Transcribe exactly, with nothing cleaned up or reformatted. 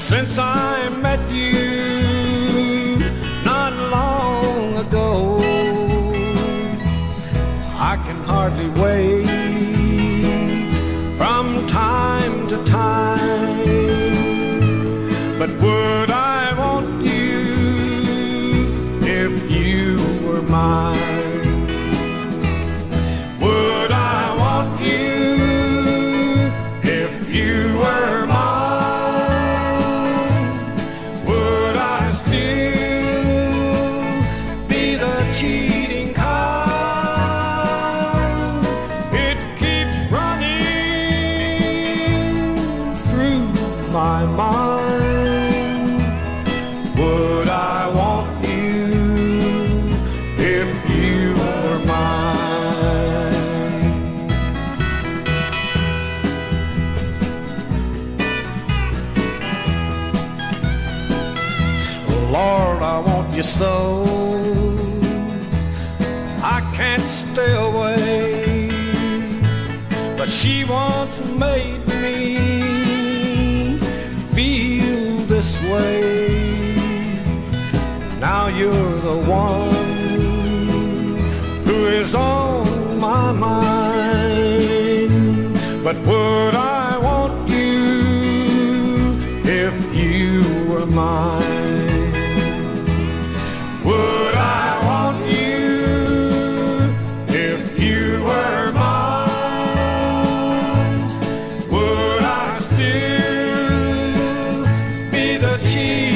since I met you not long ago. I can hardly wait from time to time, but would I want you if you were mine? My mind, would I want you if you were mine? Lord, I want you so, I can't stay away, but she once made me feel this way. Now you're the one who is on my mind, but would I want you if you were mine? Would I want you if you were mine? Would I still? She